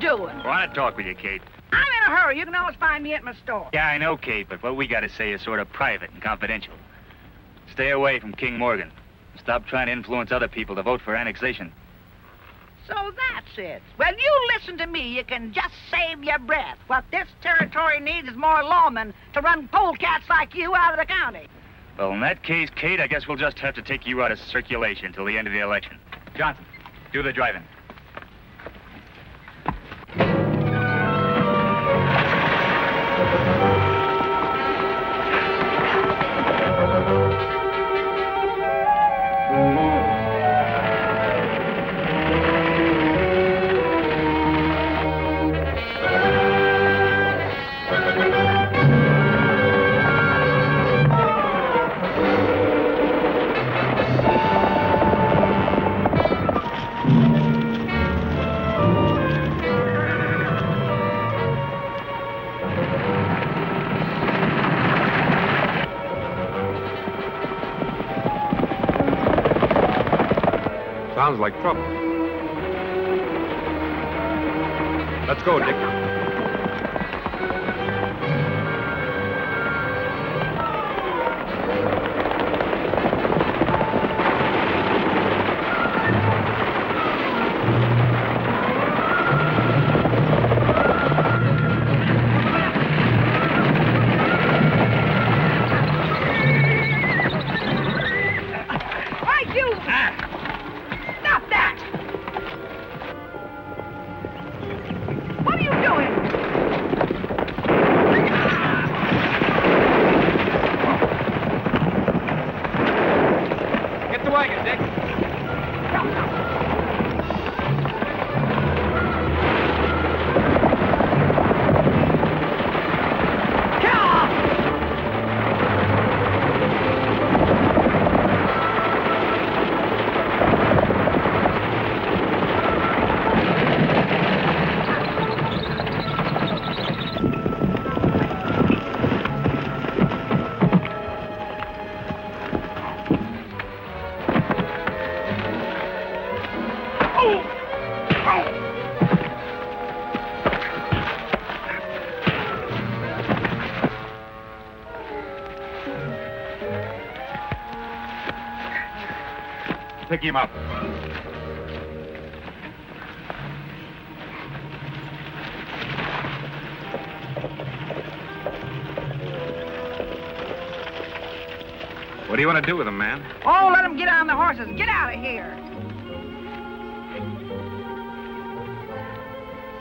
doing? Well, I want to talk with you, Kate. I'm in a hurry. You can always find me at my store. Yeah, I know, Kate, but what we got to say is sort of private and confidential. Stay away from King Morgan. Stop trying to influence other people to vote for annexation. So that's it. Well, you listen to me. You can just save your breath. What this territory needs is more lawmen to run polecats like you out of the county. Well, in that case, Kate, I guess we'll just have to take you out of circulation till the end of the election. Johnson, do the driving. Sounds like trouble. Let's go, Dick. Pick him up. What do you want to do with him, man? Oh, let him get on the horses and get out of here.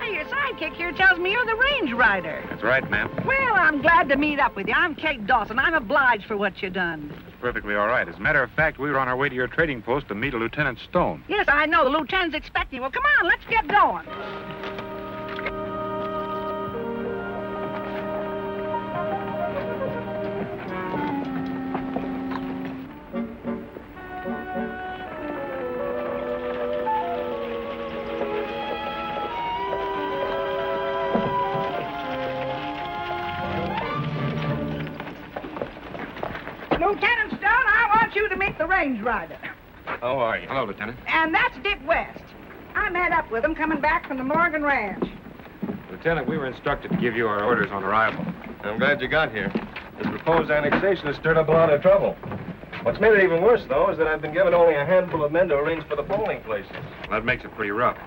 Say, your sidekick here tells me you're the Range Rider. That's right, ma'am. Well, I'm glad to meet up with you. I'm Kate Dawson. I'm obliged for what you've done. Perfectly all right. As a matter of fact, we were on our way to your trading post to meet a Lieutenant Stone. Yes, I know. The lieutenant's expecting you. Well, come on, let's get going. Lieutenant Stone, I want you to meet the Range Rider. How are you? Hello, Lieutenant. And that's Dick West. I met up with him coming back from the Morgan Ranch. Lieutenant, we were instructed to give you our orders on arrival. I'm glad you got here. This proposed annexation has stirred up a lot of trouble. What's made it even worse, though, is that I've been given only a handful of men to arrange for the polling places. Well, that makes it pretty rough.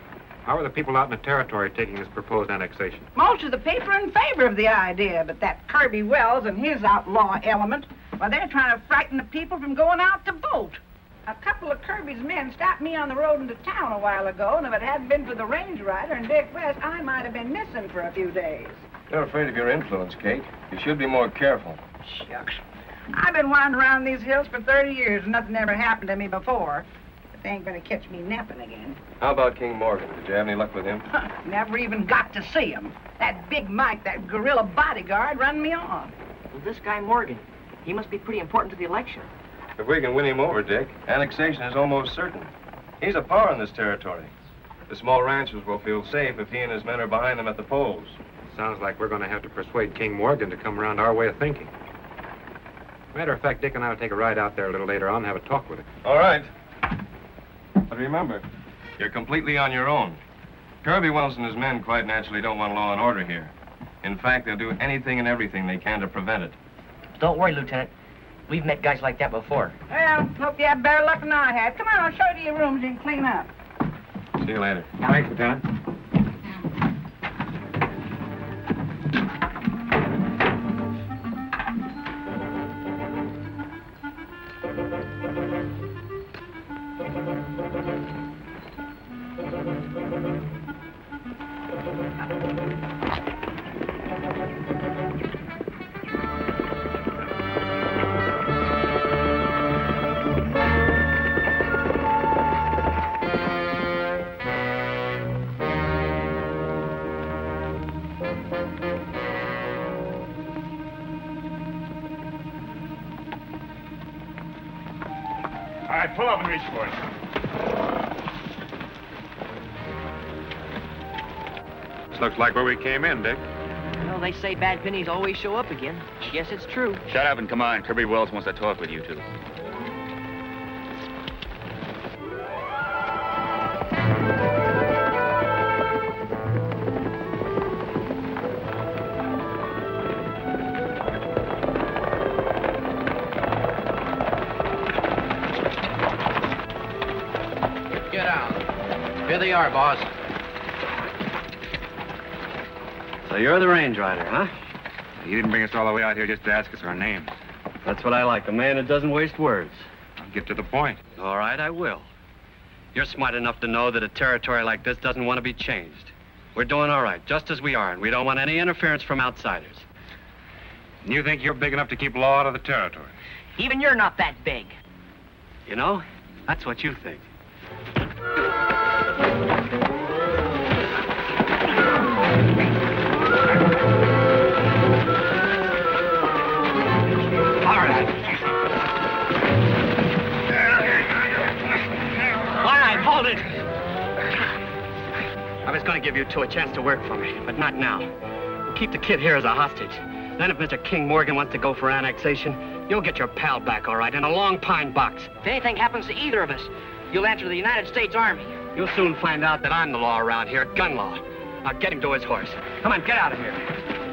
How are the people out in the territory taking this proposed annexation? Most of the people are in favor of the idea, but that Kirby Wells and his outlaw element, well, they're trying to frighten the people from going out to vote. A couple of Kirby's men stopped me on the road into town a while ago, and if it hadn't been for the Range Rider and Dick West, I might have been missing for a few days. They're afraid of your influence, Kate. You should be more careful. Shucks. I've been wandering around these hills for 30 years, and nothing ever happened to me before. But they ain't gonna catch me napping again. How about King Morgan? Did you have any luck with him? Never even got to see him. That Big Mike, that gorilla bodyguard, run me on. Well, this guy Morgan, he must be pretty important to the election. If we can win him over, Dick, annexation is almost certain. He's a power in this territory. The small ranchers will feel safe if he and his men are behind them at the polls. Sounds like we're going to have to persuade King Morgan to come around our way of thinking. Matter of fact, Dick and I will take a ride out there a little later on and have a talk with him. All right. But remember, you're completely on your own. Kirby Wells and his men quite naturally don't want law and order here. In fact, they'll do anything and everything they can to prevent it. Don't worry, Lieutenant. We've met guys like that before. Well, hope you have better luck than I have. Come on, I'll show you your rooms and clean up. See you later. Thanks, Lieutenant. Like where we came in, Dick. Well, they say bad pennies always show up again. Guess it's true. Shut up and come on. Kirby Wells wants to talk with you two. Get out. Here they are, boss. So you're the Range Rider, huh? You didn't bring us all the way out here just to ask us our names. That's what I like, a man that doesn't waste words. I'll get to the point. All right, I will. You're smart enough to know that a territory like this doesn't want to be changed. We're doing all right, just as we are, and we don't want any interference from outsiders. And you think you're big enough to keep law out of the territory? Even you're not that big. You know, that's what you think. I was going to give you two a chance to work for me, but not now. We'll keep the kid here as a hostage. Then if Mr. King Morgan wants to go for annexation, you'll get your pal back, all right, in a long pine box. If anything happens to either of us, you'll answer to the United States Army. You'll soon find out that I'm the law around here, gun law. Now get him to his horse. Come on, get out of here. Yeah.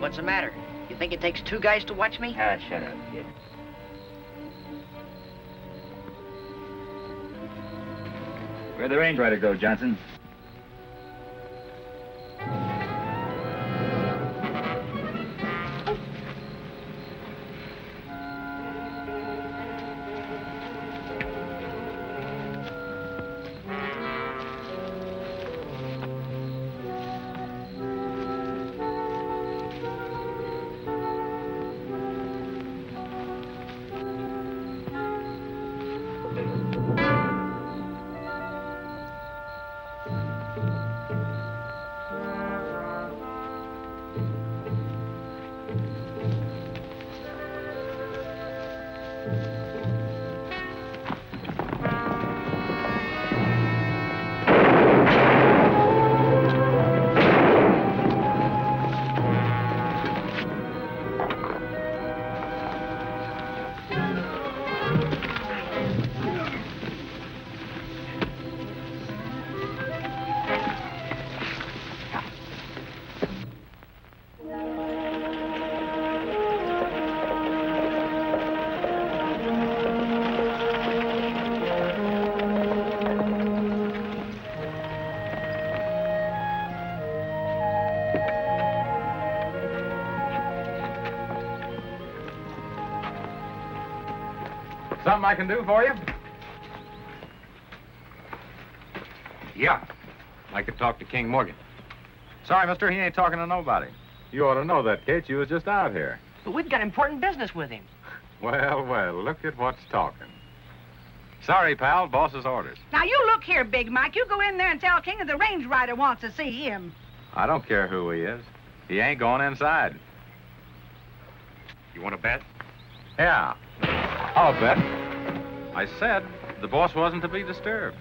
What's the matter? You think it takes two guys to watch me? Ah, shut up, kid. Where'd the Range Rider go, Johnson? Something I can do for you? Yeah. I could talk to King Morgan. Sorry, mister, he ain't talking to nobody. You ought to know that, Kate. You was just out here. But we've got important business with him. Well, well, look at what's talking. Sorry, pal. Boss's orders. Now, you look here, Big Mike. You go in there and tell King that the Range Rider wants to see him. I don't care who he is. He ain't going inside. You want to bet? Yeah. I'll bet. I said the boss wasn't to be disturbed.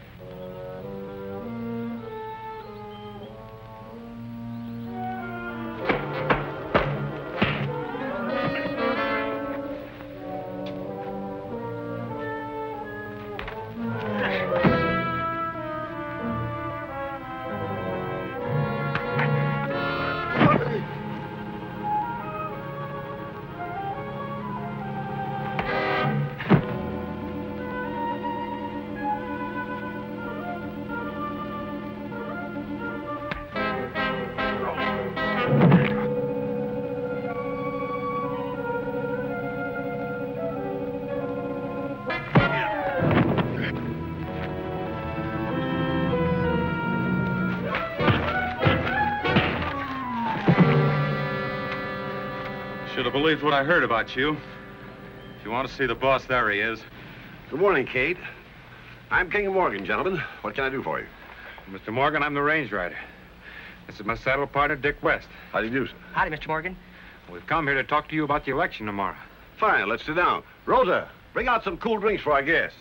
Believed what I heard about you. If you want to see the boss, there he is. Good morning, Kate. I'm King Morgan, gentlemen. What can I do for you? Mr. Morgan, I'm the Range Rider. This is my saddle partner, Dick West. How do you do, sir? Howdy, Mr. Morgan. We've come here to talk to you about the election tomorrow. Fine, let's sit down. Rosa, bring out some cool drinks for our guests.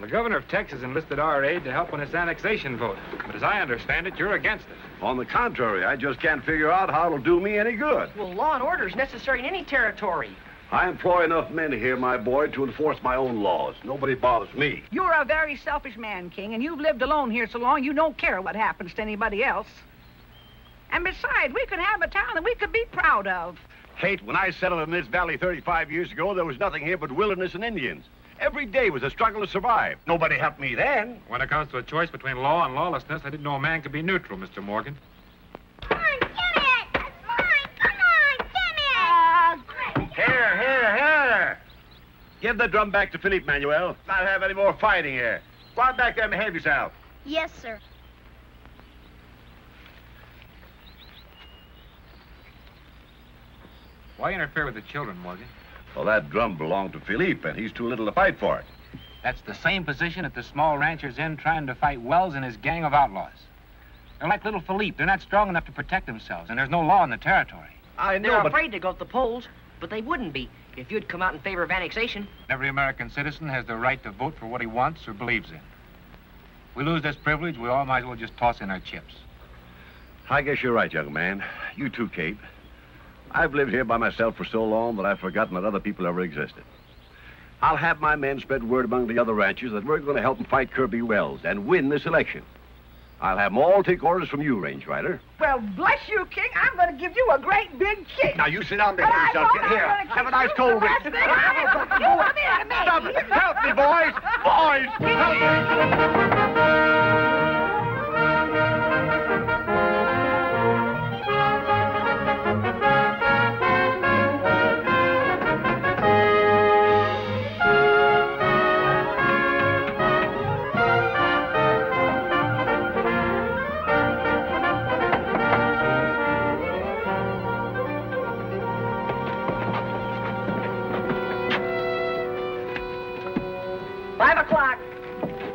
The governor of Texas enlisted our aid to help on his annexation vote. But as I understand it, you're against it. On the contrary, I just can't figure out how it'll do me any good. Well, law and order is necessary in any territory. I employ enough men here, my boy, to enforce my own laws. Nobody bothers me. You're a very selfish man, King, and you've lived alone here so long you don't care what happens to anybody else. And besides, we could have a town that we could be proud of. Kate, when I settled in this valley 35 years ago, there was nothing here but wilderness and Indians. Every day was a struggle to survive. Nobody helped me then. When it comes to a choice between law and lawlessness, I didn't know a man could be neutral, Mr. Morgan. Come on, give it! That's mine! Come on, give it! Here! Give the drum back to Philippe Manuel. Not have any more fighting here. Go on back there and behave yourself. Yes, sir. Why interfere with the children, Morgan? Well, that drum belonged to Philippe, and he's too little to fight for it. That's the same position that the small rancher's in trying to fight Wells and his gang of outlaws. They're like little Philippe. They're not strong enough to protect themselves, and there's no law in the territory. I know, but... They're afraid to go to the polls, but they wouldn't be if you'd come out in favor of annexation. Every American citizen has the right to vote for what he wants or believes in. We lose this privilege, we all might as well just toss in our chips. I guess you're right, young man. You too, Kate. I've lived here by myself for so long that I've forgotten that other people ever existed. I'll have my men spread word among the other ranchers that we're going to help them fight Kirby Wells and win this election. I'll have them all take orders from you, Range Rider. Well, bless you, King. I'm going to give you a great big kick. Now, you sit down there for yourself. Get here. Have a nice cold drink. Stop it. Help me, boys. Boys, help me.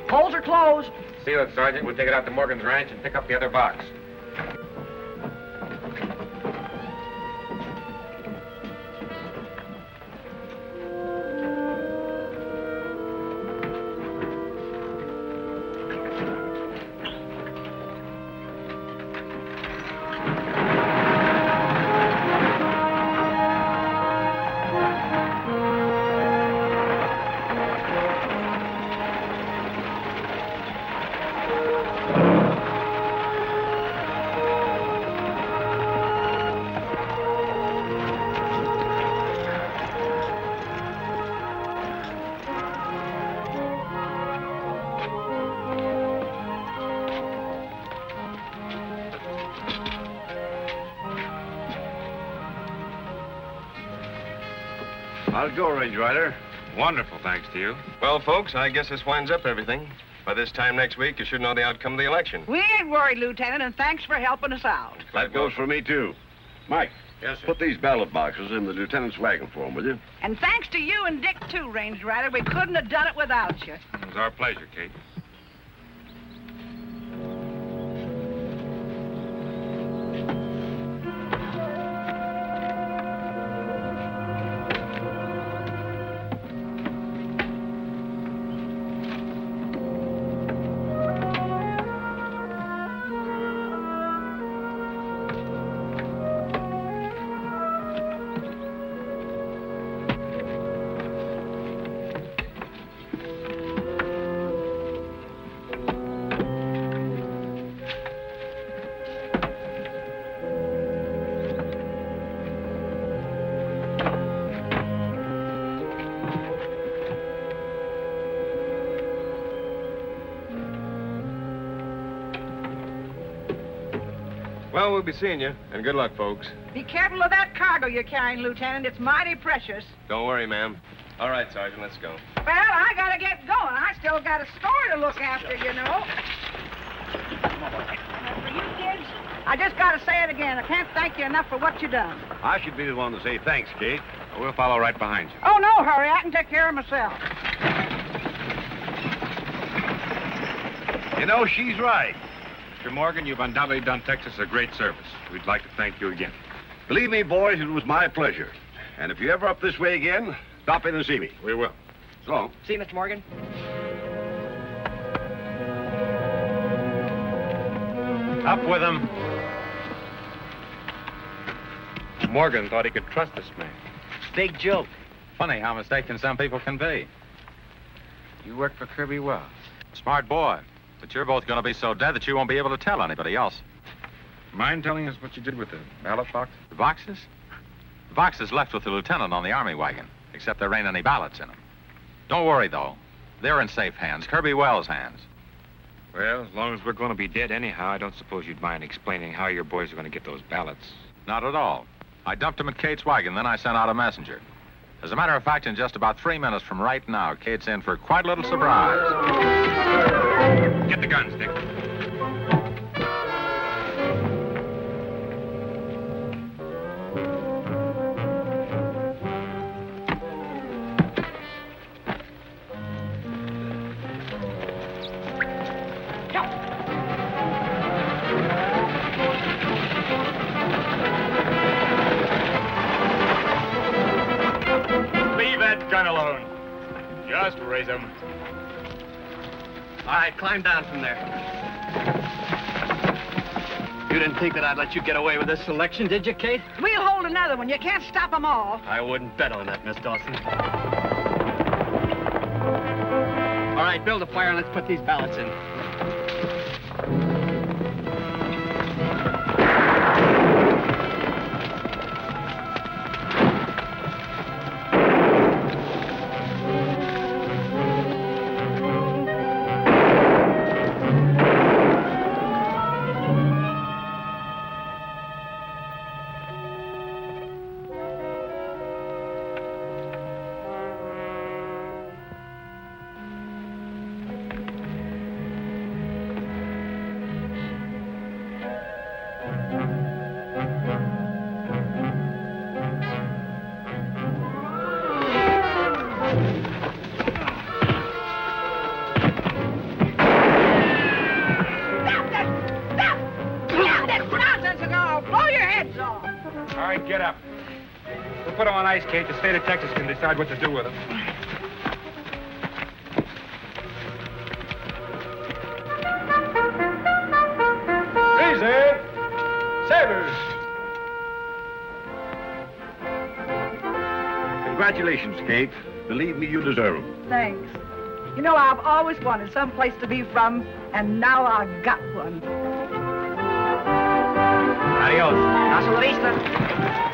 Holes are closed. Seal it, Sergeant. We'll take it out to Morgan's ranch and pick up the other box. I'll go, Range Rider. Wonderful, thanks to you. Well, folks, I guess this winds up everything. By this time next week, you should know the outcome of the election. We ain't worried, Lieutenant, and thanks for helping us out. That goes for me, too. Mike. Yes, sir. Put these ballot boxes in the lieutenant's wagon for him, will you? And thanks to you and Dick, too, Range Rider. We couldn't have done it without you. It was our pleasure, Kate. Well, we'll be seeing you, and good luck, folks. Be careful of that cargo you're carrying, Lieutenant. It's mighty precious. Don't worry, ma'am. All right, Sergeant, let's go. Well, I gotta get going. I still got a store to look after, you know. And for you kids, I just gotta say it again. I can't thank you enough for what you done. I should be the one to say thanks, Kate. We'll follow right behind you. Oh, no hurry. I can take care of myself. You know, she's right. Mr. Morgan, you've undoubtedly done Texas a great service. We'd like to thank you again. Believe me, boys, it was my pleasure. And if you're ever up this way again, stop in and see me. We will. So long. See you, Mr. Morgan. Up with him. Morgan thought he could trust this man. Big joke. Funny how mistaken some people can be. You work for Kirby Wells. Smart boy. But you're both going to be so dead that you won't be able to tell anybody else. Mind telling us what you did with the ballot box? The boxes? The boxes left with the lieutenant on the army wagon, except there ain't any ballots in them. Don't worry, though. They're in safe hands, Kirby Wells' hands. Well, as long as we're going to be dead anyhow, I don't suppose you'd mind explaining how your boys are going to get those ballots. Not at all. I dumped them at Kate's wagon, then I sent out a messenger. As a matter of fact, in just about 3 minutes from right now, Kate's in for quite a little surprise. Get the guns, Dick. Raise them. All right, climb down from there. You didn't think that I'd let you get away with this selection, did you, Kate? We'll hold another one. You can't stop them all. I wouldn't bet on that, Miss Dawson. All right, build a fire and let's put these ballots in. Stop this nonsense or I'll blow your heads off. All right, get up. We'll put him on ice, Kate. The state of Texas can decide what to do with him. Easy. Sabers. Congratulations, Kate. Believe me, you deserve them. Thanks. You know, I've always wanted some place to be from, and now I've got one. Adios. Hasta la vista.